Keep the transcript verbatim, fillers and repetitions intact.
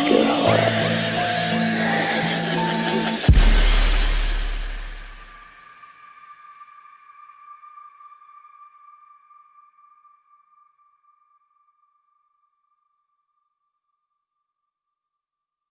girl.